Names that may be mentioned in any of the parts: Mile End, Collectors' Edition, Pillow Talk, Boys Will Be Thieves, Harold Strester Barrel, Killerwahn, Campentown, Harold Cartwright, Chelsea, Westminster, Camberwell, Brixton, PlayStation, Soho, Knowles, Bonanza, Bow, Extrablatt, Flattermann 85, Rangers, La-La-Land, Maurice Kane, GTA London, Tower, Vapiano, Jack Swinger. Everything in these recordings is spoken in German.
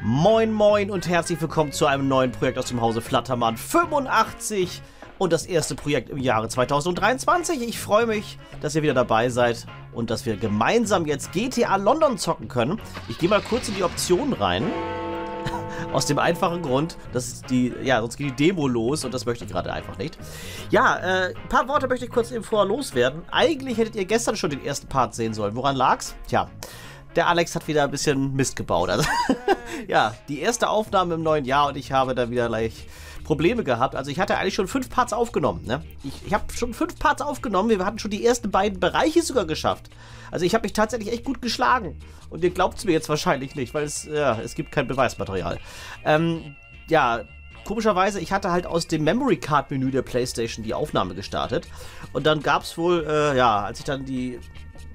Moin moin und herzlich willkommen zu einem neuen Projekt aus dem Hause Flattermann 85 und das erste Projekt im Jahre 2023. Ich freue mich, dass ihr wieder dabei seid und dass wir gemeinsam jetzt GTA London zocken können. Ich gehe mal kurz in die Optionen rein, aus dem einfachen Grund, dass sonst geht die Demo los und das möchte ich gerade einfach nicht. Ja, ein paar Worte möchte ich kurz eben vorher loswerden. Eigentlich hättet ihr gestern schon den ersten Part sehen sollen. Woran lag's? Tja. Der Alex hat wieder ein bisschen Mist gebaut. Also, ja, die erste Aufnahme im neuen Jahr und ich habe da wieder gleich Probleme gehabt. Also ich hatte eigentlich schon 5 Parts aufgenommen. Ne? Ich habe schon 5 Parts aufgenommen. Wir hatten schon die ersten beiden Bereiche sogar geschafft. Also ich habe mich tatsächlich echt gut geschlagen. Und ihr glaubt es mir jetzt wahrscheinlich nicht, weil es gibt kein Beweismaterial. Ja, komischerweise, ich hatte halt aus dem Memory Card Menü der PlayStation die Aufnahme gestartet. Und dann gab es wohl, als ich dann die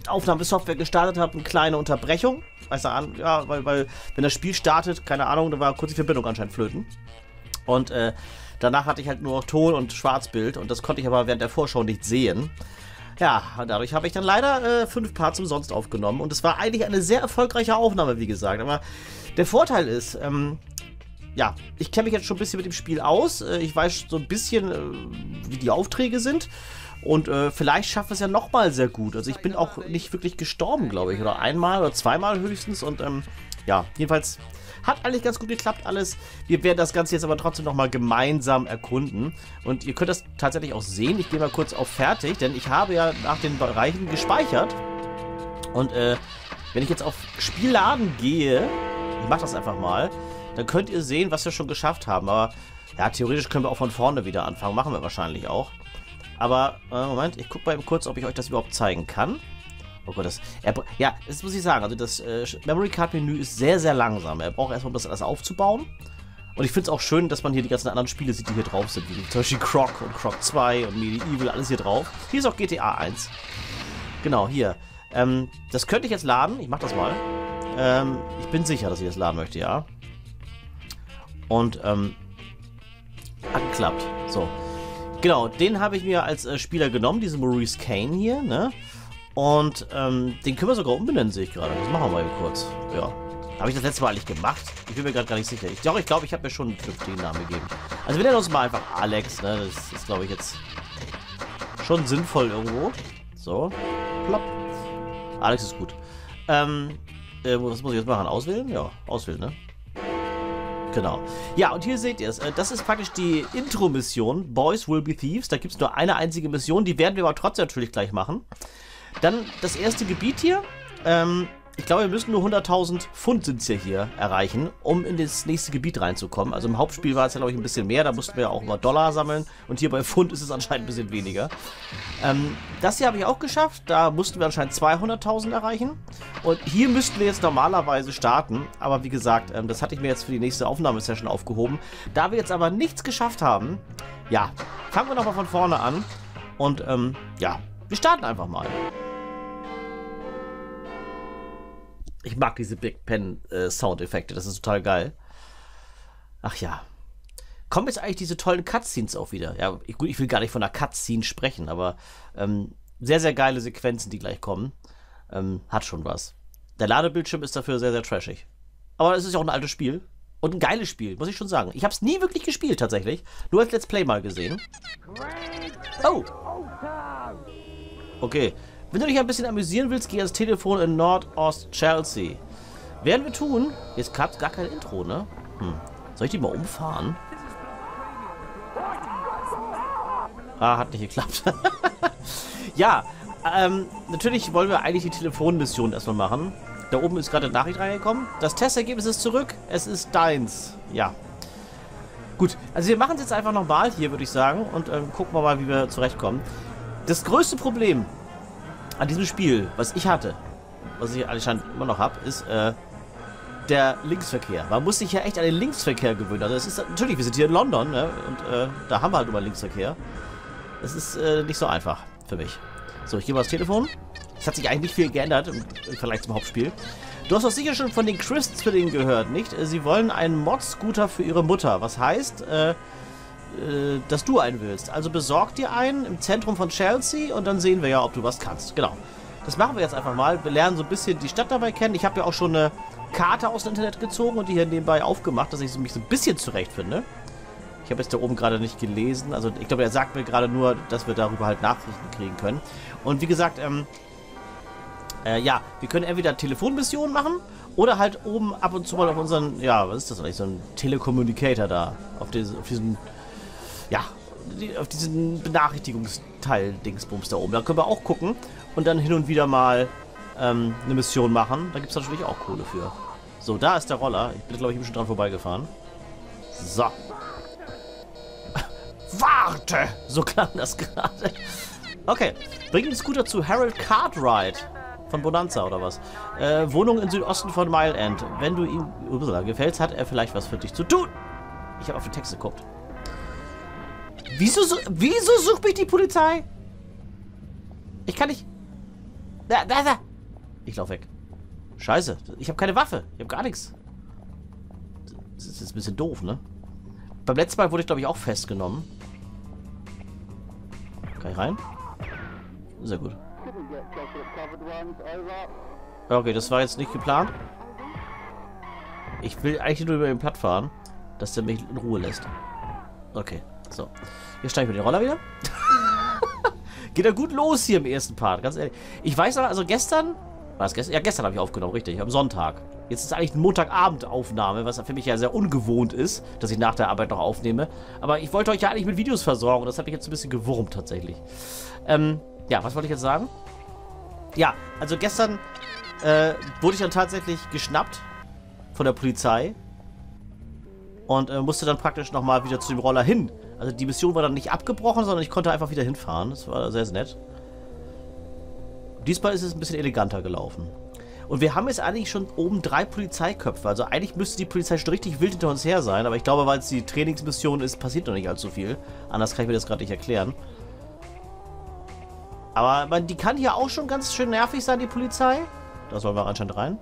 Aufnahmesoftware gestartet habe, eine kleine Unterbrechung. Weißt du, ja, weil wenn das Spiel startet, keine Ahnung, da war kurz die Verbindung anscheinend flöten. Und danach hatte ich halt nur Ton und Schwarzbild und das konnte ich aber während der Vorschau nicht sehen. Ja, und dadurch habe ich dann leider 5 Parts umsonst aufgenommen und es war eigentlich eine sehr erfolgreiche Aufnahme, wie gesagt. Aber der Vorteil ist, ja, ich kenne mich jetzt schon ein bisschen mit dem Spiel aus. Ich weiß so ein bisschen, wie die Aufträge sind. Und vielleicht schafft es ja nochmal sehr gut. Also ich bin auch nicht wirklich gestorben, glaube ich. Oder einmal oder zweimal höchstens. Und ja, jedenfalls hat eigentlich ganz gut geklappt alles. Wir werden das Ganze jetzt aber trotzdem nochmal gemeinsam erkunden. Und ihr könnt das tatsächlich auch sehen. Ich gehe mal kurz auf Fertig, denn ich habe ja nach den Bereichen gespeichert. Und wenn ich jetzt auf Spielladen gehe, ich mache das einfach mal, dann könnt ihr sehen, was wir schon geschafft haben. Aber ja, theoretisch können wir auch von vorne wieder anfangen. Machen wir wahrscheinlich auch. Aber, Moment, ich gucke mal eben kurz, ob ich euch das überhaupt zeigen kann. Oh Gott, das muss ich sagen. Also das Memory Card Menü ist sehr, sehr langsam. Er braucht erstmal, um das alles aufzubauen. Und ich finde es auch schön, dass man hier die ganzen anderen Spiele sieht, die hier drauf sind. Wie zum Beispiel Croc und Croc 2 und Medieval, alles hier drauf. Hier ist auch GTA 1. Genau, hier. Das könnte ich jetzt laden. Ich mache das mal. Ich bin sicher, dass ich das laden möchte, ja. Und, angeklappt. So. Genau, den habe ich mir als Spieler genommen, diesen Maurice Kane hier, ne? Und den können wir sogar umbenennen, sehe ich gerade. Das machen wir mal kurz. Ja. Habe ich das letzte Mal eigentlich gemacht? Ich bin mir gerade gar nicht sicher. Ich glaube, ich habe mir schon einen vernünftigen Namen gegeben. Also wir nennen uns mal einfach Alex, ne? Das ist, glaube ich, jetzt schon sinnvoll irgendwo. So. Plopp. Alex ist gut. Was muss ich jetzt machen? Auswählen? Ja, auswählen, ne? Genau. Ja, und hier seht ihr es. Das ist praktisch die Intro-Mission, Boys Will Be Thieves. Da gibt es nur eine einzige Mission, die werden wir aber trotzdem natürlich gleich machen. Dann das erste Gebiet hier. Ich glaube, wir müssen nur 100.000 Pfund sind hier erreichen, um in das nächste Gebiet reinzukommen. Also im Hauptspiel war es ja, glaube ich, ein bisschen mehr. Da mussten wir ja auch mal Dollar sammeln. Und hier bei Pfund ist es anscheinend ein bisschen weniger. Das hier habe ich auch geschafft. Da mussten wir anscheinend 200.000 erreichen. Und hier müssten wir jetzt normalerweise starten. Aber wie gesagt, das hatte ich mir jetzt für die nächste Aufnahmesession aufgehoben. Da wir jetzt aber nichts geschafft haben, ja, fangen wir nochmal von vorne an. Und ja, wir starten einfach mal. Ich mag diese Big Pen Soundeffekte, das ist total geil. Ach ja. Kommen jetzt eigentlich diese tollen Cutscenes auch wieder? Ja, gut, ich will gar nicht von einer Cutscene sprechen, aber sehr, sehr geile Sequenzen, die gleich kommen. Hat schon was. Der Ladebildschirm ist dafür sehr, sehr trashig. Aber es ist ja auch ein altes Spiel. Und ein geiles Spiel, muss ich schon sagen. Ich habe es nie wirklich gespielt, tatsächlich. Nur als Let's Play mal gesehen. Oh! Okay. Wenn du dich ein bisschen amüsieren willst, geh ans Telefon in Nordost-Chelsea. Werden wir tun? Jetzt gab es gar kein Intro, ne? Soll ich die mal umfahren? Ah, hat nicht geklappt. Ja, natürlich wollen wir eigentlich die Telefonmission erstmal machen. Da oben ist gerade eine Nachricht reingekommen. Das Testergebnis ist zurück. Es ist deins. Ja. Gut, also wir machen es jetzt einfach nochmal hier, würde ich sagen. Und gucken wir mal, wie wir zurechtkommen. Das größte Problem an diesem Spiel, was ich hatte, was ich anscheinend immer noch habe, ist der Linksverkehr. Man muss sich ja echt an den Linksverkehr gewöhnen. Also es ist natürlich, wir sind hier in London, ne? Und da haben wir halt immer Linksverkehr. Es ist nicht so einfach für mich. So, ich gehe mal aufs Telefon. Es hat sich eigentlich nicht viel geändert im Vergleich zum Hauptspiel. Du hast doch sicher schon von den Chris-Zwillingen gehört, nicht? Sie wollen einen Mod-Scooter für ihre Mutter. Was heißt, dass du einen willst. Also besorg dir einen im Zentrum von Chelsea und dann sehen wir ja, ob du was kannst. Genau. Das machen wir jetzt einfach mal. Wir lernen so ein bisschen die Stadt dabei kennen. Ich habe ja auch schon eine Karte aus dem Internet gezogen und die hier nebenbei aufgemacht, dass ich mich so ein bisschen zurechtfinde. Ich habe jetzt da oben gerade nicht gelesen. Also ich glaube, er sagt mir gerade nur, dass wir darüber halt Nachrichten kriegen können. Und wie gesagt, ja, wir können entweder Telefonmissionen machen oder halt oben ab und zu mal auf unseren, ja, was ist das eigentlich, so ein Telekommunikator da, auf diesen, ja, auf diesen Benachrichtigungsteil-Dingsbums da oben. Da können wir auch gucken und dann hin und wieder mal eine Mission machen. Da gibt es natürlich auch Kohle für. So, da ist der Roller. Ich bin, glaube ich, eben schon dran vorbeigefahren. So. Warte! So klang das gerade. Okay, bring den Scooter zu Harold Cartwright. Von Bonanza oder was? Wohnung im Südosten von Mile End. Wenn du ihm gefällst, hat er vielleicht was für dich zu tun. Ich habe auf den Text geguckt. Wieso sucht mich die Polizei? Ich kann nicht... Da. Ich laufe weg. Scheiße, ich habe keine Waffe. Ich habe gar nichts. Das ist jetzt ein bisschen doof, ne? Beim letzten Mal wurde ich, glaube ich, auch festgenommen. Kann ich rein? Sehr gut. Okay, das war jetzt nicht geplant. Ich will eigentlich nur über den Platt fahren, dass der mich in Ruhe lässt. Okay, so. Hier steige ich mit dem Roller wieder. Geht ja gut los hier im ersten Part, ganz ehrlich. Ich weiß aber, also gestern... War es gestern? Ja, gestern habe ich aufgenommen, richtig, am Sonntag. Jetzt ist eigentlich eine Montagabendaufnahme, was für mich ja sehr ungewohnt ist, dass ich nach der Arbeit noch aufnehme. Aber ich wollte euch ja eigentlich mit Videos versorgen und das hat mich jetzt ein bisschen gewurmt tatsächlich. Ja, was wollte ich jetzt sagen? Ja, also gestern wurde ich dann tatsächlich geschnappt von der Polizei und musste dann praktisch nochmal wieder zu dem Roller hin. Also die Mission war dann nicht abgebrochen, sondern ich konnte einfach wieder hinfahren. Das war sehr, sehr nett. Diesmal ist es ein bisschen eleganter gelaufen. Und wir haben jetzt eigentlich schon oben 3 Polizeiköpfe. Also eigentlich müsste die Polizei schon richtig wild hinter uns her sein. Aber ich glaube, weil es die Trainingsmission ist, passiert noch nicht allzu viel. Anders kann ich mir das gerade nicht erklären. Aber man, die kann hier auch schon ganz schön nervig sein, die Polizei. Da sollen wir anscheinend rein.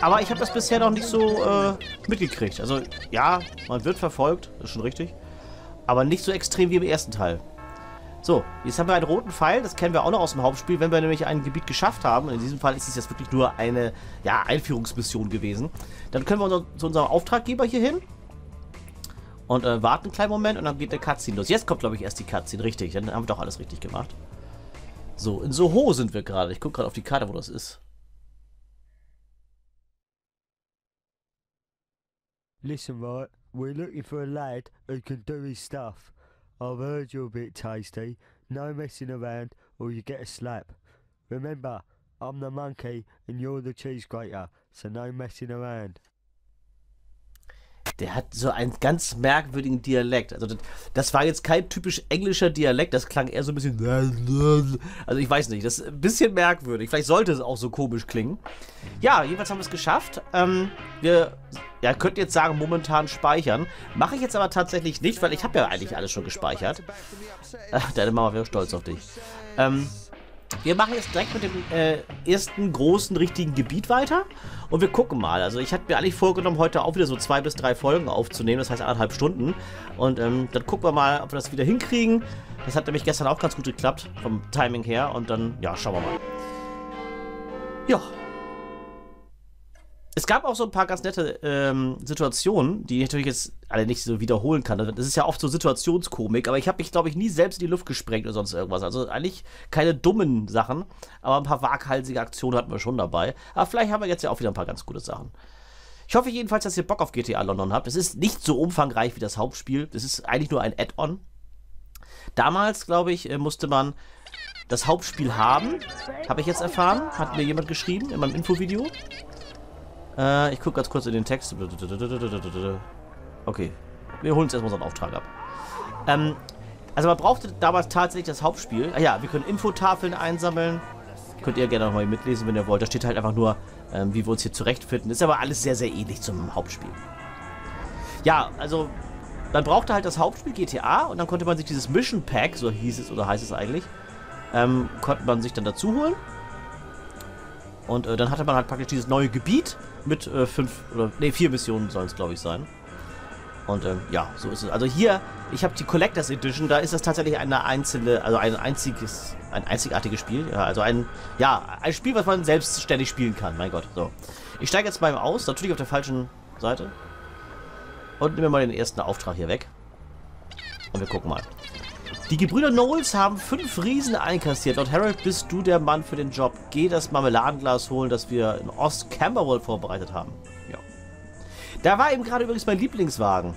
Aber ich habe das bisher noch nicht so mitgekriegt. Also ja, man wird verfolgt, ist schon richtig. Aber nicht so extrem wie im ersten Teil. So, jetzt haben wir einen roten Pfeil, das kennen wir auch noch aus dem Hauptspiel, wenn wir nämlich ein Gebiet geschafft haben. In diesem Fall ist es jetzt wirklich nur eine, ja, Einführungsmission gewesen. Dann können wir zu unserem Auftraggeber hier hin. Und warten einen kleinen Moment und dann geht der Cutscene los. Jetzt kommt, glaube ich, erst die Cutscene, richtig. Dann haben wir doch alles richtig gemacht. So, in Soho sind wir gerade. Ich gucke gerade auf die Karte, wo das ist. Listen, right. We're looking for a lad who can do his stuff. I've heard you're a bit tasty. No messing around or you get a slap. Remember, I'm the monkey and you're the cheese grater. So no messing around. Der hat so einen ganz merkwürdigen Dialekt. Also das war jetzt kein typisch englischer Dialekt. Das klang eher so ein bisschen... Also ich weiß nicht, das ist ein bisschen merkwürdig. Vielleicht sollte es auch so komisch klingen. Ja, jedenfalls haben wir es geschafft. Wir könnten jetzt sagen, momentan speichern. Mache ich jetzt aber tatsächlich nicht, weil ich habe ja eigentlich alles schon gespeichert. Deine Mama wäre stolz auf dich. Wir machen jetzt direkt mit dem ersten großen, richtigen Gebiet weiter. Und wir gucken mal. Also ich hatte mir eigentlich vorgenommen, heute auch wieder so 2 bis 3 Folgen aufzunehmen. Das heißt 1,5 Stunden. Und dann gucken wir mal, ob wir das wieder hinkriegen. Das hat nämlich gestern auch ganz gut geklappt. Vom Timing her. Und dann, ja, schauen wir mal. Ja. Es gab auch so ein paar ganz nette Situationen, die ich natürlich jetzt alle nicht so wiederholen kann. Das ist ja oft so Situationskomik, aber ich habe mich, glaube ich, nie selbst in die Luft gesprengt oder sonst irgendwas. Also eigentlich keine dummen Sachen, aber ein paar waghalsige Aktionen hatten wir schon dabei. Aber vielleicht haben wir jetzt ja auch wieder ein paar ganz gute Sachen. Ich hoffe jedenfalls, dass ihr Bock auf GTA London habt. Es ist nicht so umfangreich wie das Hauptspiel. Das ist eigentlich nur ein Add-on. Damals, glaube ich, musste man das Hauptspiel haben. Habe ich jetzt erfahren. Hat mir jemand geschrieben in meinem Infovideo. Ich gucke ganz kurz in den Text. Okay. Wir holen uns erstmal so einen Auftrag ab. Also man brauchte damals tatsächlich das Hauptspiel. Ah ja, wir können Infotafeln einsammeln. Könnt ihr gerne nochmal mitlesen, wenn ihr wollt. Da steht halt einfach nur, wie wir uns hier zurechtfinden. Ist aber alles sehr, sehr ähnlich zum Hauptspiel. Ja, also man brauchte halt das Hauptspiel GTA und dann konnte man sich dieses Mission Pack, so hieß es oder heißt es eigentlich, konnte man sich dann dazu holen. Und dann hatte man halt praktisch dieses neue Gebiet mit 5 oder, nee, 4 Missionen sollen es, glaube ich, sein. Und ja, so ist es. Also hier, ich habe die Collectors' Edition, da ist das tatsächlich eine einzelne, also ein einzigartiges Spiel. Ja, also ein Spiel, was man selbstständig spielen kann. Mein Gott, so. Ich steige jetzt mal aus, natürlich auf der falschen Seite. Und nehmen wir mal den ersten Auftrag hier weg. Und wir gucken mal. Die Gebrüder Knowles haben 5 Riesen einkassiert. Lord Harold, bist du der Mann für den Job. Geh das Marmeladenglas holen, das wir in Ost-Camberwell vorbereitet haben. Ja. Da war eben gerade übrigens mein Lieblingswagen.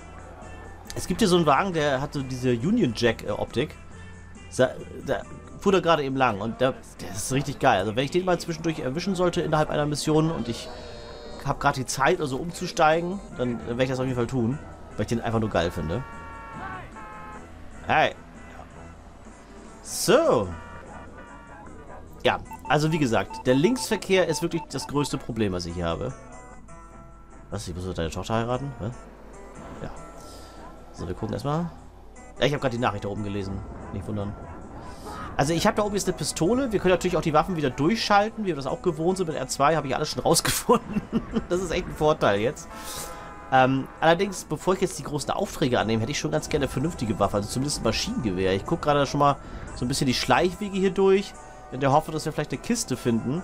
Es gibt hier so einen Wagen, der hat so diese Union Jack-Optik. Da fuhr er gerade eben lang und das ist richtig geil. Also wenn ich den mal zwischendurch erwischen sollte innerhalb einer Mission und ich habe gerade die Zeit oder so umzusteigen, dann werde ich das auf jeden Fall tun, weil ich den einfach nur geil finde. Hey. So. Ja, also wie gesagt, der Linksverkehr ist wirklich das größte Problem, was ich hier habe. Was, ich muss mit deiner Tochter heiraten? Was? Ja. So, wir gucken erstmal. Ja, ich habe gerade die Nachricht da oben gelesen. Nicht wundern. Also ich habe da oben jetzt eine Pistole. Wir können natürlich auch die Waffen wieder durchschalten, wie wir das auch gewohnt sind. Mit R2 habe ich alles schon rausgefunden. Das ist echt ein Vorteil jetzt. Allerdings, bevor ich jetzt die großen Aufträge annehme, hätte ich schon ganz gerne eine vernünftige Waffe. Also zumindest ein Maschinengewehr. Ich gucke gerade schon mal so ein bisschen die Schleichwege hier durch. In der Hoffnung, dass wir vielleicht eine Kiste finden.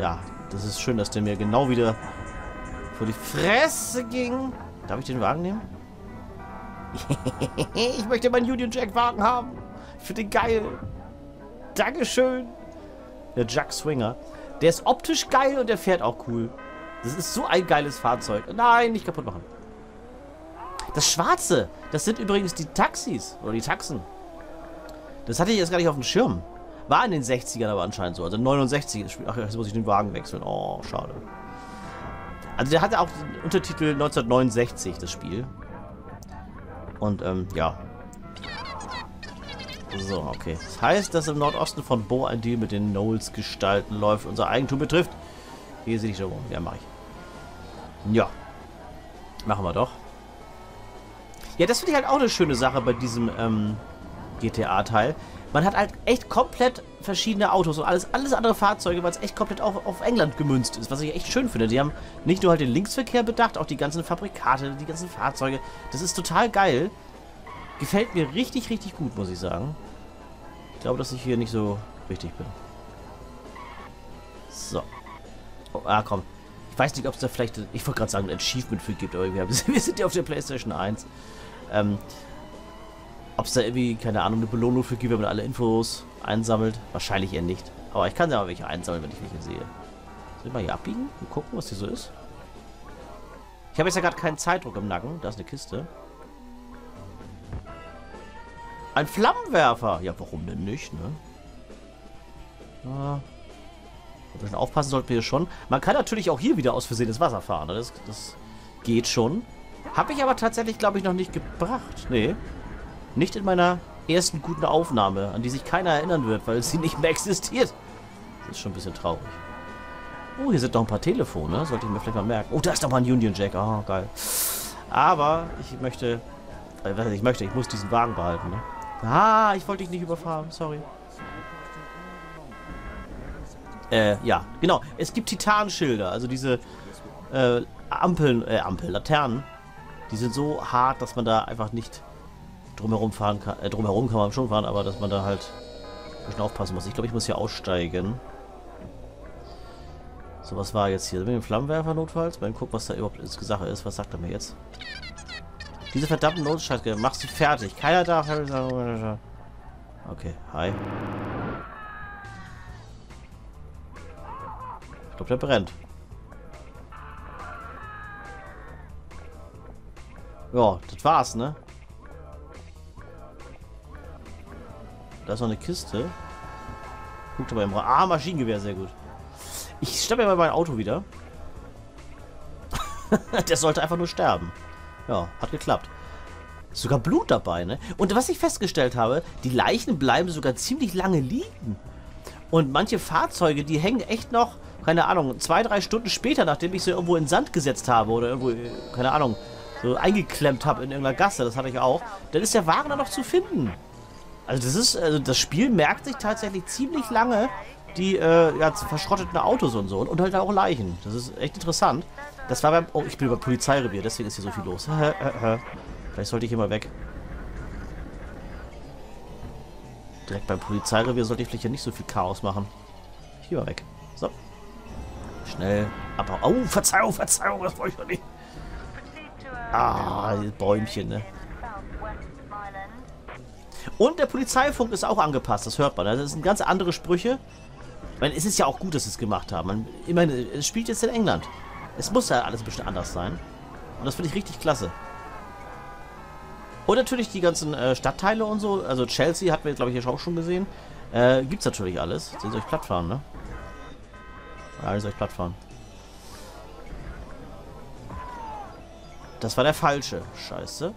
Ja, das ist schön, dass der mir genau wieder vor die Fresse ging. Darf ich den Wagen nehmen? Ich möchte meinen Union Jack Wagen haben. Ich finde den geil. Dankeschön. Der Jack Swinger. Der ist optisch geil und der fährt auch cool. Das ist so ein geiles Fahrzeug. Nein, nicht kaputt machen. Das Schwarze, das sind übrigens die Taxis. Oder die Taxen. Das hatte ich jetzt gar nicht auf dem Schirm. War in den 60ern aber anscheinend so. Also 69. Ach, jetzt muss ich den Wagen wechseln. Oh, schade. Also der hatte auch den Untertitel 1969, das Spiel. Und, ja. So, okay. Das heißt, dass im Nordosten von Bow ein Deal mit den Knowles gestalten läuft. Unser Eigentum betrifft. Hier sehe ich schon. Ja, mache ich. Ja. Machen wir doch. Ja, das finde ich halt auch eine schöne Sache bei diesem GTA-Teil. Man hat halt echt komplett verschiedene Autos und alles andere Fahrzeuge, weil es echt komplett auf England gemünzt ist, was ich echt schön finde. Die haben nicht nur halt den Linksverkehr bedacht, auch die ganzen Fabrikate, die ganzen Fahrzeuge. Das ist total geil. Gefällt mir richtig, richtig gut, muss ich sagen. Ich glaube, dass ich hier nicht so richtig bin. So. Oh, ah, komm. Ich weiß nicht, ob es da vielleicht... Ich wollte gerade sagen, ein Achievement für gibt, aber wir sind ja auf der PlayStation 1. Ob es da irgendwie, keine Ahnung, eine Belohnung für gibt, wenn man alle Infos einsammelt? Wahrscheinlich eher nicht. Aber ich kann ja mal welche einsammeln, wenn ich welche sehe. Soll ich mal hier abbiegen und gucken, was hier so ist? Ich habe jetzt ja gerade keinen Zeitdruck im Nacken. Da ist eine Kiste. Ein Flammenwerfer! Ja, warum denn nicht, ne? Ah... Ein bisschen aufpassen sollten wir hier schon. Man kann natürlich auch hier wieder aus Versehen ins Wasser fahren. Das geht schon. Habe ich aber tatsächlich, glaube ich, noch nicht gebracht. Nee. Nicht in meiner ersten guten Aufnahme, an die sich keiner erinnern wird, weil sie nicht mehr existiert. Das ist schon ein bisschen traurig. Oh, hier sind noch ein paar Telefone. Sollte ich mir vielleicht mal merken. Oh, da ist noch mal ein Union Jack. Oh, geil. Aber ich möchte... Ich muss diesen Wagen behalten, ne? Ah, ich wollte dich nicht überfahren. Sorry. Ja, genau. Es gibt Titanschilder, also diese Laternen. Die sind so hart, dass man da einfach nicht drumherum fahren kann. Drumherum kann man schon fahren, aber dass man da halt ein bisschen aufpassen muss. Ich glaube, ich muss hier aussteigen. So, was war jetzt hier? Mit dem Flammenwerfer notfalls? Mal gucken, was da überhaupt die Sache ist. Was sagt er mir jetzt? Diese verdammten Notschaltgeräte, mach sie fertig. Keiner darf... Okay, hi. Ich glaube, der brennt. Ja, das war's, ne? Da ist noch eine Kiste. Guckt aber im Raum. Ah, Maschinengewehr, sehr gut. Ich schnappe mir mal mein Auto wieder. Der sollte einfach nur sterben. Ja, hat geklappt. Ist sogar Blut dabei, ne? Und was ich festgestellt habe, die Leichen bleiben sogar ziemlich lange liegen. Und manche Fahrzeuge, die hängen echt noch... Keine Ahnung, 2-3 Stunden später, nachdem ich sie irgendwo in den Sand gesetzt habe oder irgendwo, keine Ahnung, so eingeklemmt habe in irgendeiner Gasse, das hatte ich auch, dann ist der Wagen dann noch zu finden. Also das Spiel merkt sich tatsächlich ziemlich lange, die ja, verschrotteten Autos und so und halt auch Leichen. Das ist echt interessant. Das war beim... Oh, ich bin über Polizeirevier, deswegen ist hier so viel los. Vielleicht sollte ich hier mal weg. Direkt beim Polizeirevier sollte ich vielleicht hier nicht so viel Chaos machen. Hier mal weg. So. Schnell. Aber... Oh, Verzeihung, Verzeihung, das wollte ich doch nicht. Ah, Bäumchen, ne? Und der Polizeifunk ist auch angepasst, das hört man. Das sind ganz andere Sprüche. Ich meine, es ist ja auch gut, dass sie es gemacht haben. Ich meine, es spielt jetzt in England. Es muss ja alles ein bisschen anders sein. Und das finde ich richtig klasse. Und natürlich die ganzen Stadtteile und so. Also Chelsea hatten wir, glaube ich, hier auch schon gesehen. Gibt's natürlich alles. Seht ihr euch platt fahren, ne? Ja, seht ihr euch platt fahren. Das war der falsche. Scheiße.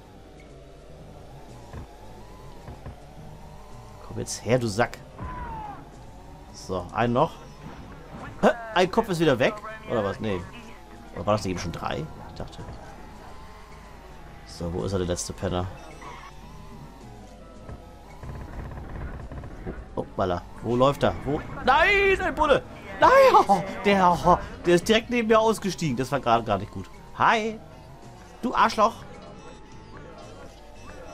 Komm jetzt her, du Sack. So, einen noch. Hä? Ein Kopf ist wieder weg. Oder was? Nee. Oder war das nicht eben schon 3? Ich dachte. So, wo ist er, der letzte Penner? Oh, oh Baller. Wo läuft er? Wo? Nein, ein Bulle! Nein! Oh, der ist direkt neben mir ausgestiegen. Das war gerade gar nicht gut. Hi! Du Arschloch!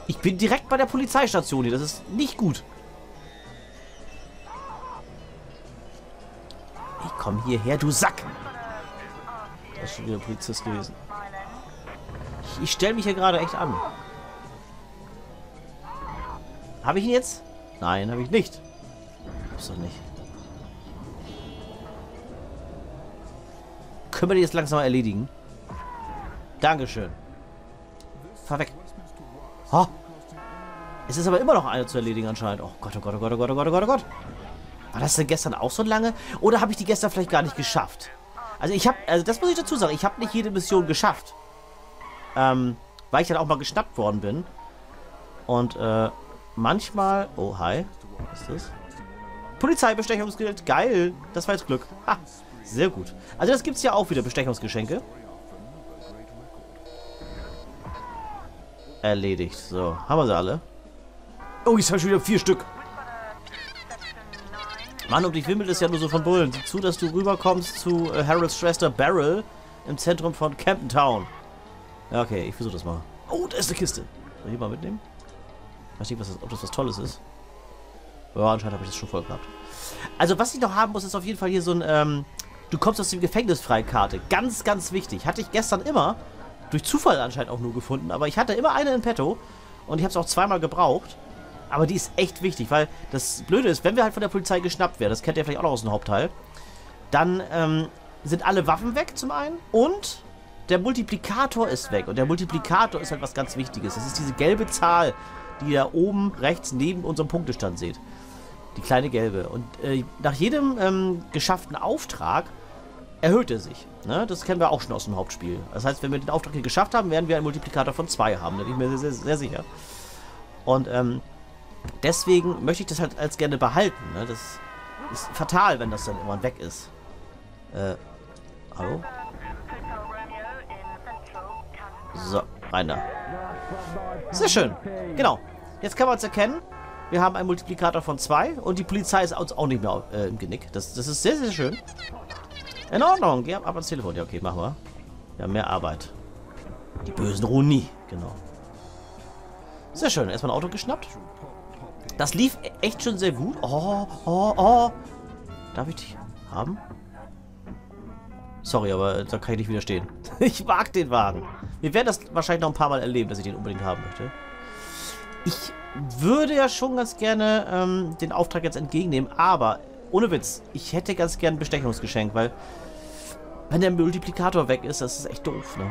Ich bin direkt bei der Polizeistation hier. Das ist nicht gut. Ich komm hierher, du Sack! Da ist schon wieder ein Polizist gewesen. Ich stelle mich hier gerade echt an. Habe ich ihn jetzt? Nein, habe ich nicht. Hab's doch nicht. Können wir die jetzt langsam mal erledigen? Dankeschön. Fahr weg. Oh. Es ist aber immer noch eine zu erledigen anscheinend. Oh Gott, oh Gott, oh Gott, oh Gott, oh Gott, oh Gott, oh Gott. War das denn gestern auch so lange? Oder habe ich die gestern vielleicht gar nicht geschafft? Also ich habe, also das muss ich dazu sagen, ich habe nicht jede Mission geschafft. Weil ich dann auch mal geschnappt worden bin. Und manchmal... Oh, hi. Was ist das? Polizeibestechungsgeld. Geil. Das war jetzt Glück. Ha. Sehr gut. Also das gibt es ja auch wieder, Bestechungsgeschenke. Erledigt. So, haben wir sie alle. Oh, ich habe schon wieder 4 Stück. Mann, um dich wimmelt es ja nur so von Bullen. Sieh zu, dass du rüberkommst zu Harold Strester Barrel im Zentrum von Campentown. Ja, okay, ich versuche das mal. Oh, da ist eine Kiste. Soll ich hier mal mitnehmen? Ich weiß nicht, was das, ob das was Tolles ist. Ja, anscheinend habe ich das schon voll gehabt. Also, was ich noch haben muss, ist auf jeden Fall hier so ein, du kommst aus dem Gefängnis frei Karte. Ganz, ganz wichtig. Hatte ich gestern immer... Durch Zufall anscheinend auch nur gefunden, aber ich hatte immer eine in petto und ich habe es auch zweimal gebraucht. Aber die ist echt wichtig, weil das Blöde ist, wenn wir halt von der Polizei geschnappt werden, das kennt ihr vielleicht auch noch aus dem Hauptteil, dann sind alle Waffen weg zum einen und der Multiplikator ist weg. Und der Multiplikator ist halt was ganz Wichtiges. Das ist diese gelbe Zahl, die ihr da oben rechts neben unserem Punktestand seht. Die kleine gelbe. Und nach jedem geschafften Auftrag erhöht er sich. Ne? Das kennen wir auch schon aus dem Hauptspiel. Das heißt, wenn wir den Auftrag hier geschafft haben, werden wir einen Multiplikator von 2 haben. Da bin ich mir sehr, sehr, sehr sicher. Und deswegen möchte ich das halt als gerne behalten. Ne? Das ist fatal, wenn das dann irgendwann weg ist. Hallo? So, rein da. Sehr schön. Genau. Jetzt kann man es erkennen. Wir haben einen Multiplikator von 2 und die Polizei ist uns auch nicht mehr im Genick. Das ist sehr, sehr schön. In Ordnung, geh ab ans Telefon. Ja, okay, machen wir. Wir haben mehr Arbeit. Die bösen ruhen nie. Genau. Sehr schön. Erstmal ein Auto geschnappt. Das lief echt schon sehr gut. Oh, oh, oh. Darf ich dich haben? Sorry, aber da kann ich nicht widerstehen. Ich mag den Wagen. Wir werden das wahrscheinlich noch ein paar Mal erleben, dass ich den unbedingt haben möchte. Ich würde ja schon ganz gerne den Auftrag jetzt entgegennehmen, aber... Ohne Witz, ich hätte ganz gern ein Bestechungsgeschenk, weil wenn der Multiplikator weg ist, das ist echt doof, ne?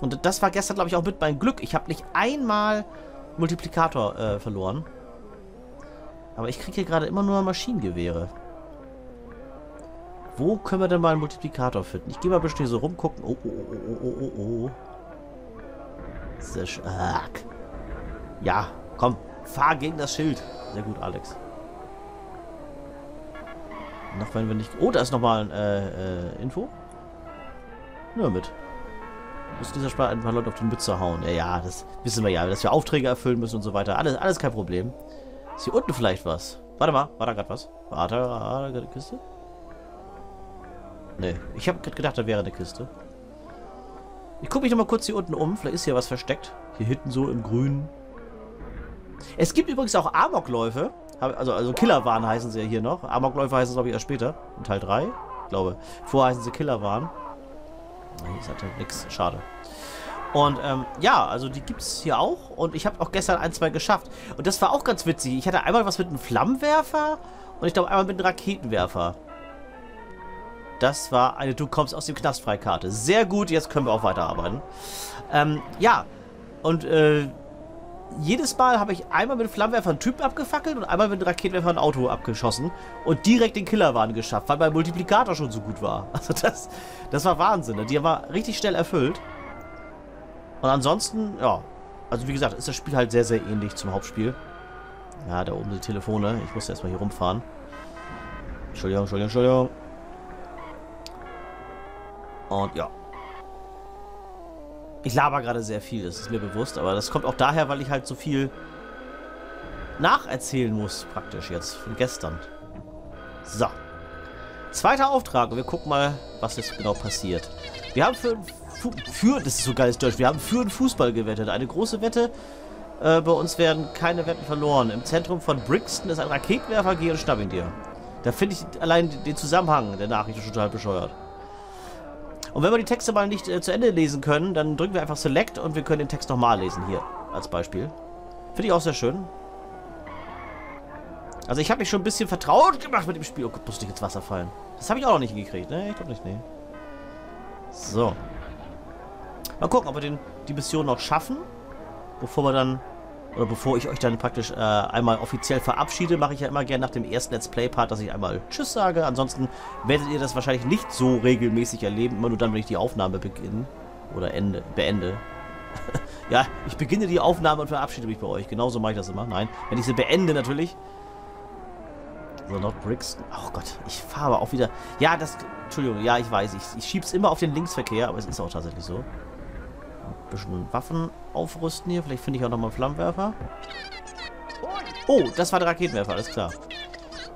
Und das war gestern, glaube ich, auch mit meinem Glück. Ich habe nicht einmal Multiplikator verloren. Aber ich kriege hier gerade immer nur Maschinengewehre. Wo können wir denn mal einen Multiplikator finden? Ich gehe mal ein bisschen so rumgucken. Oh, oh, oh, oh, oh, oh, oh. Sehr stark. Ja, komm, fahr gegen das Schild. Sehr gut, Alex. Noch wenn wir nicht... Oh, da ist nochmal ein Info. Nur mit. Müssen dieser Spaß ein paar Leute auf den Mütze hauen. Ja, ja, das wissen wir ja. Dass wir Aufträge erfüllen müssen und so weiter. Alles kein Problem. Ist hier unten vielleicht was? Warte mal, war da gerade was? Warte, war da gerade eine Kiste? Ne, ich habe gerade gedacht, da wäre eine Kiste. Ich gucke mich nochmal kurz hier unten um. Vielleicht ist hier was versteckt. Hier hinten so im Grünen. Es gibt übrigens auch Amokläufe. Also Killerwahn heißen sie ja hier noch. Amokläufe heißen es, glaube ich, erst später. In Teil 3, glaube. Vorher heißen sie Killerwahn. Hier ist halt nix. Schade. Und ja, also die gibt es hier auch. Und ich habe auch gestern ein, zwei geschafft. Und das war auch ganz witzig. Ich hatte einmal was mit einem Flammenwerfer. Und ich glaube einmal mit einem Raketenwerfer. Das war eine Du kommst aus dem Knast Freikarte. Sehr gut, jetzt können wir auch weiterarbeiten. Ja, und jedes Mal habe ich einmal mit einem Flammenwerfer einen Typen abgefackelt und einmal mit einem Raketenwerfer ein Auto abgeschossen und direkt den Killerwahn geschafft, weil mein Multiplikator schon so gut war. Also das war Wahnsinn. Ne? Die war richtig schnell erfüllt. Und ansonsten, ja, also wie gesagt, ist das Spiel halt sehr, sehr ähnlich zum Hauptspiel. Ja, da oben die Telefone. Ich muss erstmal hier rumfahren. Entschuldigung, Entschuldigung, Entschuldigung. Und ja. Ich laber gerade sehr viel, das ist mir bewusst. Aber das kommt auch daher, weil ich halt so viel nacherzählen muss, praktisch jetzt, von gestern. So. Zweiter Auftrag. Und wir gucken mal, was jetzt genau passiert. Wir haben das ist so geiles Deutsch, wir haben für den Fußball gewettet. Eine große Wette. Bei uns werden keine Wetten verloren. Im Zentrum von Brixton ist ein Raketenwerfer, geh und schnapp ihn dir. Da finde ich allein den Zusammenhang der Nachricht schon total bescheuert. Und wenn wir die Texte mal nicht zu Ende lesen können, dann drücken wir einfach Select und wir können den Text nochmal lesen, hier als Beispiel. Finde ich auch sehr schön. Also ich habe mich schon ein bisschen vertraut gemacht mit dem Spiel. Oh Gott, musste ich ins Wasser fallen. Das habe ich auch noch nicht gekriegt, ne? Ich glaube nicht, ne. So. Mal gucken, ob wir die Mission noch schaffen. Bevor wir dann, oder bevor ich euch dann praktisch einmal offiziell verabschiede, mache ich ja immer gerne nach dem ersten Let's Play-Part, dass ich einmal Tschüss sage. Ansonsten werdet ihr das wahrscheinlich nicht so regelmäßig erleben, immer nur dann, wenn ich die Aufnahme beginne. Oder beende. Ja, ich beginne die Aufnahme und verabschiede mich bei euch. Genauso mache ich das immer. Nein, wenn ich sie beende natürlich. So, not Brixton. Oh Gott, ich fahre aber auch wieder. Ja, das, Entschuldigung, ja, ich weiß, ich schiebe es immer auf den Linksverkehr, aber es ist auch tatsächlich so. Ein bisschen Waffen aufrüsten hier. Vielleicht finde ich auch nochmal einen Flammenwerfer. Oh, das war der Raketenwerfer, alles klar.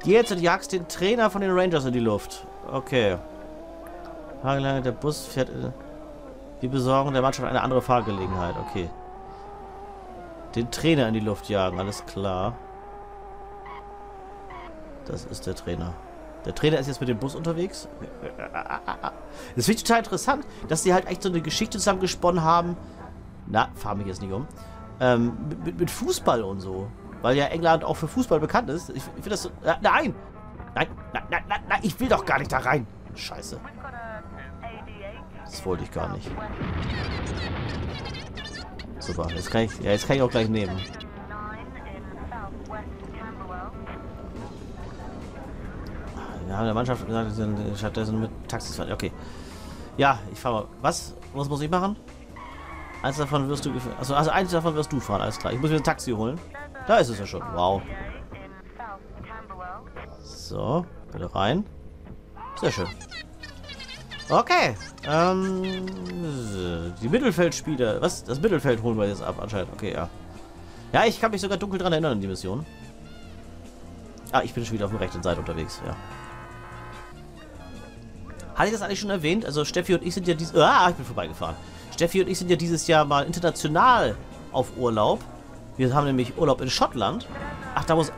Geh jetzt und jagst den Trainer von den Rangers in die Luft. Okay. Hagelange, der Bus fährt. Wir besorgen der Mannschaft eine andere Fahrgelegenheit. Okay. Den Trainer in die Luft jagen, alles klar. Das ist der Trainer. Der Trainer ist jetzt mit dem Bus unterwegs. Das finde ich total interessant, dass die halt echt so eine Geschichte zusammengesponnen haben. Na, fahr mich jetzt nicht um. Mit Fußball und so. Weil ja England auch für Fußball bekannt ist. Ich finde das so... Nein! Nein, nein, nein, nein, nein, ich will doch gar nicht da rein. Scheiße. Das wollte ich gar nicht. Super, jetzt kann ich, ja, jetzt kann ich auch gleich nehmen. Wir haben der Mannschaft gesagt, sie sind stattdessen mit Taxis fahren. Okay. Ja, ich fahre mal. Was muss ich machen? Eins davon wirst du... Also eins davon wirst du fahren, alles klar. Ich muss mir ein Taxi holen. Da ist es ja schon. Wow. So, bitte rein. Sehr schön. Okay. Die Mittelfeldspieler. Was? Das Mittelfeld holen wir jetzt ab anscheinend. Okay, ja. Ja, ich kann mich sogar dunkel dran erinnern an die Mission. Ah, ich bin schon wieder auf der rechten Seite unterwegs, ja. Hatte ich das eigentlich schon erwähnt? Also Steffi und ich sind ja dieses... Ah, ich bin vorbeigefahren. Steffi und ich sind ja dieses Jahr mal international auf Urlaub. Wir haben nämlich Urlaub in Schottland. Ach, da muss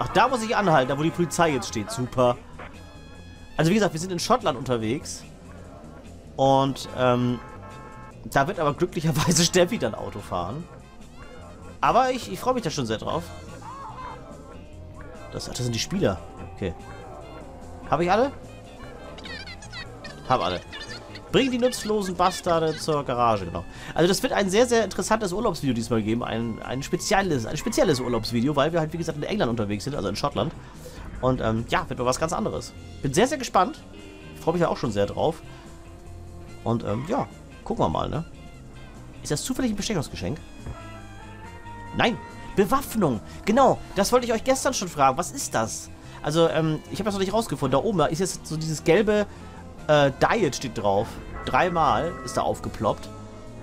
ich anhalten, da wo die Polizei jetzt steht. Super. Also wie gesagt, wir sind in Schottland unterwegs. Und da wird aber glücklicherweise Steffi dann Auto fahren. Aber ich freue mich da schon sehr drauf. Das sind die Spieler. Okay. Habe ich alle? Hab alle. Bring die nutzlosen Bastarde zur Garage, genau. Also das wird ein sehr, sehr interessantes Urlaubsvideo diesmal geben. Ein spezielles Urlaubsvideo, weil wir halt, wie gesagt, in England unterwegs sind, also in Schottland. Und ja, wird mal was ganz anderes. Bin sehr, sehr gespannt. Freue mich ja auch schon sehr drauf. Und ja, gucken wir mal, ne? Ist das zufällig ein Bestechungsgeschenk? Nein! Bewaffnung! Genau, das wollte ich euch gestern schon fragen. Was ist das? Also, ich habe das noch nicht rausgefunden. Da oben ist jetzt so dieses gelbe... Diet steht drauf. Dreimal ist da aufgeploppt.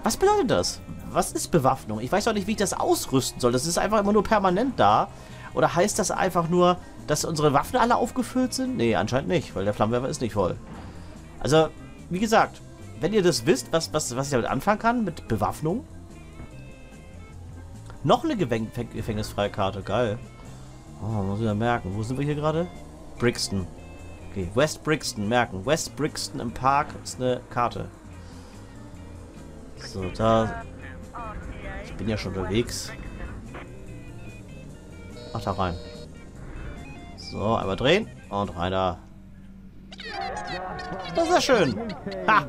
Was bedeutet das? Was ist Bewaffnung? Ich weiß auch nicht, wie ich das ausrüsten soll. Das ist einfach immer nur permanent da. Oder heißt das einfach nur, dass unsere Waffen alle aufgefüllt sind? Nee, anscheinend nicht, weil der Flammenwerfer ist nicht voll. Also, wie gesagt, wenn ihr das wisst, was ich damit anfangen kann, mit Bewaffnung. Noch eine gefängnisfreie Karte, geil. Oh, muss ich ja merken. Wo sind wir hier gerade? Brixton. Okay, West Brixton, merken. West Brixton im Park ist eine Karte. So, da... Ich bin ja schon unterwegs. Ach, da rein. So, einmal drehen. Und rein da. Das ist ja schön. Ha!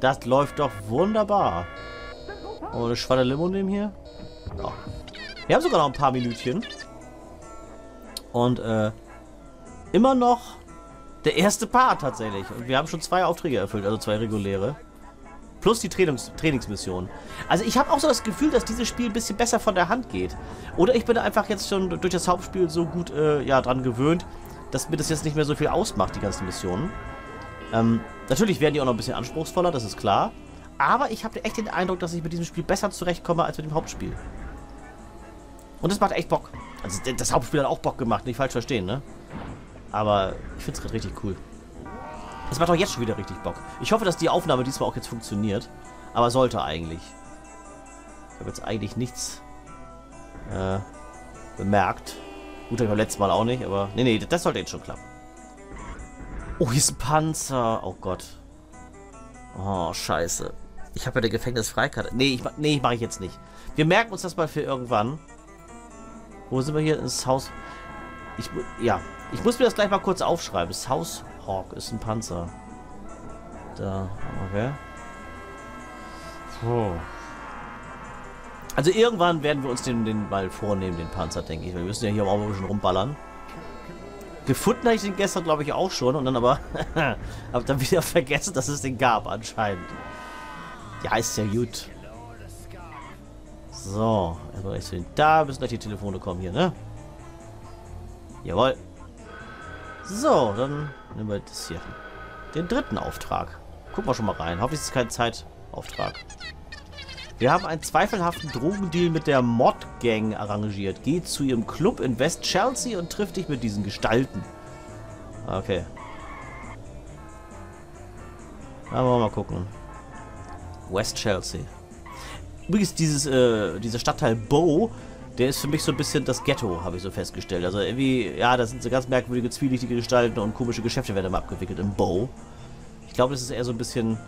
Das läuft doch wunderbar. Oh, eine Schwalle Limo nehmen hier. Oh. Wir haben sogar noch ein paar Minütchen. Und immer noch der erste Part tatsächlich. Und wir haben schon 2 Aufträge erfüllt, also 2 reguläre. Plus die Trainingsmission. Also ich habe auch so das Gefühl, dass dieses Spiel ein bisschen besser von der Hand geht. Oder ich bin einfach jetzt schon durch das Hauptspiel so gut ja, dran gewöhnt, dass mir das jetzt nicht mehr so viel ausmacht, die ganzen Missionen. Natürlich werden die auch noch ein bisschen anspruchsvoller, das ist klar. Aber ich habe echt den Eindruck, dass ich mit diesem Spiel besser zurechtkomme als mit dem Hauptspiel. Und das macht echt Bock. Also das Hauptspiel hat auch Bock gemacht, nicht falsch verstehen, ne? Aber ich finde es gerade richtig cool. Es macht auch jetzt schon wieder richtig Bock. Ich hoffe, dass die Aufnahme diesmal auch jetzt funktioniert. Aber sollte eigentlich. Ich habe jetzt eigentlich nichts bemerkt. Gut, beim letzten Mal auch nicht, aber... Nee, nee, das sollte jetzt schon klappen. Oh, hier ist ein Panzer. Oh Gott. Oh, scheiße. Ich habe ja eine Gefängnisfreikarte. Nee, mache ich jetzt nicht. Wir merken uns das mal für irgendwann. Wo sind wir hier? Ins Haus... Ich muss mir das gleich mal kurz aufschreiben. Das Haus Hawk ist ein Panzer. Da, okay. So. Also irgendwann werden wir uns den mal vornehmen, den Panzer, denke ich. Wir müssen ja hier auch mal ein bisschen rumballern. Gefunden habe ich den gestern, glaube ich, auch schon. Und dann aber... habe dann wieder vergessen, dass es den gab, anscheinend. Ja, ist ja gut. So. Da müssen gleich die Telefone kommen hier, ne? Jawohl. So, dann nehmen wir das hier. Den dritten Auftrag. Gucken wir schon mal rein. Hoffentlich ist es kein Zeitauftrag. Wir haben einen zweifelhaften Drogendeal mit der Mod-Gang arrangiert. Geh zu ihrem Club in West Chelsea und triff dich mit diesen Gestalten. Okay. Aber wollen wir mal gucken. West Chelsea. Übrigens, dieser Stadtteil Bow... Der ist für mich so ein bisschen das Ghetto, habe ich so festgestellt. Also irgendwie, ja, da sind so ganz merkwürdige, zwielichtige Gestalten und komische Geschäfte werden immer abgewickelt im Bow. Ich glaube, das ist eher so ein bisschen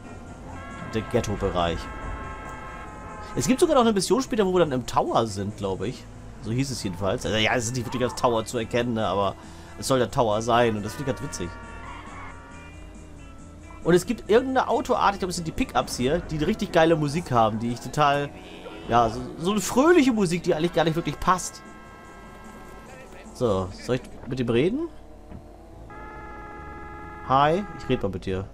der Ghetto-Bereich. Es gibt sogar noch eine Mission später, wo wir dann im Tower sind, glaube ich. So hieß es jedenfalls. Also ja, es ist nicht wirklich als Tower zu erkennen, ne, aber es soll der Tower sein und das finde ich ganz witzig. Und es gibt irgendeine Autoart, ich glaube, es sind die Pickups hier, die richtig geile Musik haben, die ich total... Ja, so eine fröhliche Musik, die eigentlich gar nicht wirklich passt. So, soll ich mit ihm reden? Hi, ich rede mal mit dir.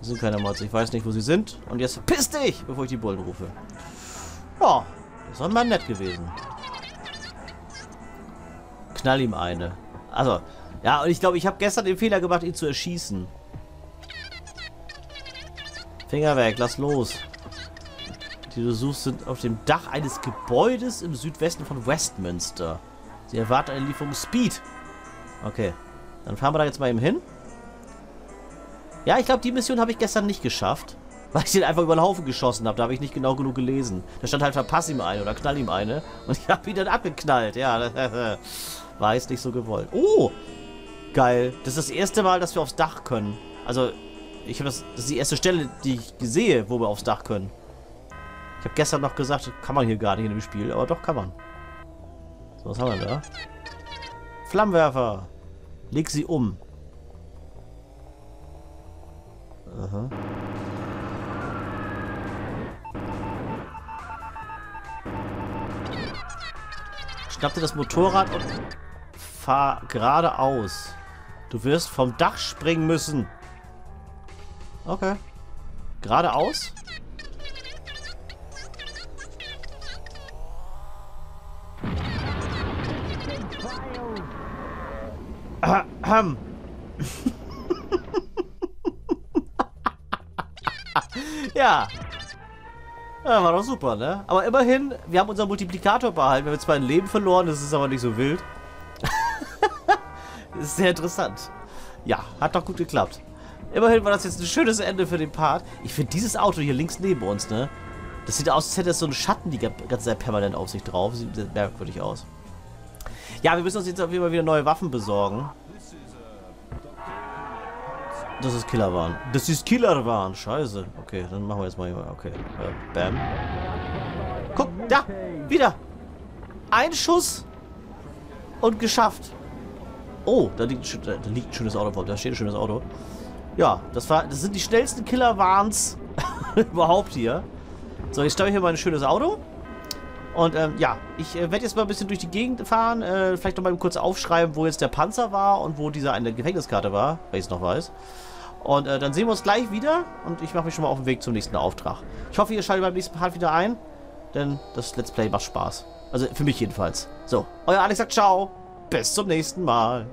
Das sind keine Mods, ich weiß nicht, wo sie sind. Und jetzt verpiss dich, bevor ich die Bullen rufe. Ja, das war mal nett gewesen. Knall ihm eine. Also, ja, und ich glaube, ich habe gestern den Fehler gemacht, ihn zu erschießen. Finger weg, lass los. Die du suchst, sind auf dem Dach eines Gebäudes im Südwesten von Westminster. Sie erwarten eine Lieferung Speed. Okay, dann fahren wir da jetzt mal eben hin. Ja, ich glaube, die Mission habe ich gestern nicht geschafft, weil ich den einfach über den Haufen geschossen habe. Da habe ich nicht genau genug gelesen. Da stand halt, verpass ihm eine oder knall ihm eine. Und ich habe ihn dann abgeknallt. Ja, war jetzt nicht so gewollt. Oh, geil. Das ist das erste Mal, dass wir aufs Dach können. Also, ich habe das ist die erste Stelle, die ich sehe, wo wir aufs Dach können. Ich habe gestern noch gesagt, kann man hier gar nicht in dem Spiel, aber doch kann man. So, was haben wir da? Flammenwerfer. Leg sie um. Aha. Schnapp dir das Motorrad und fahr geradeaus. Du wirst vom Dach springen müssen. Okay. Geradeaus? Ja. Ja, war doch super, ne? Aber immerhin, wir haben unseren Multiplikator behalten. Wir haben zwar ein Leben verloren, das ist aber nicht so wild. Das ist sehr interessant. Ja, hat doch gut geklappt. Immerhin war das jetzt ein schönes Ende für den Part. Ich finde dieses Auto hier links neben uns, ne? Das sieht aus, als hätte das so einen Schatten die ganze Zeit permanent auf sich drauf. Sieht merkwürdig aus. Ja, wir müssen uns jetzt auf jeden Fall wieder neue Waffen besorgen. Das ist Killerwahn. Das ist Killerwahn. Scheiße. Okay, dann machen wir jetzt mal hier. Okay. Bam. Guck, da. Wieder. Ein Schuss. Und geschafft. Oh, da liegt ein schönes Auto. Da steht ein schönes Auto. Ja, das sind die schnellsten Killerwahns überhaupt hier. So, jetzt stelle ich hier mal ein schönes Auto. Und ja, ich werde jetzt mal ein bisschen durch die Gegend fahren. Vielleicht noch mal kurz aufschreiben, wo jetzt der Panzer war und wo dieser eine Gefängniskarte war, weil ich es noch weiß. Und dann sehen wir uns gleich wieder. Und ich mache mich schon mal auf den Weg zum nächsten Auftrag. Ich hoffe, ihr schaltet beim nächsten Part wieder ein. Denn das Let's Play macht Spaß. Also für mich jedenfalls. So, euer Alex sagt ciao. Bis zum nächsten Mal.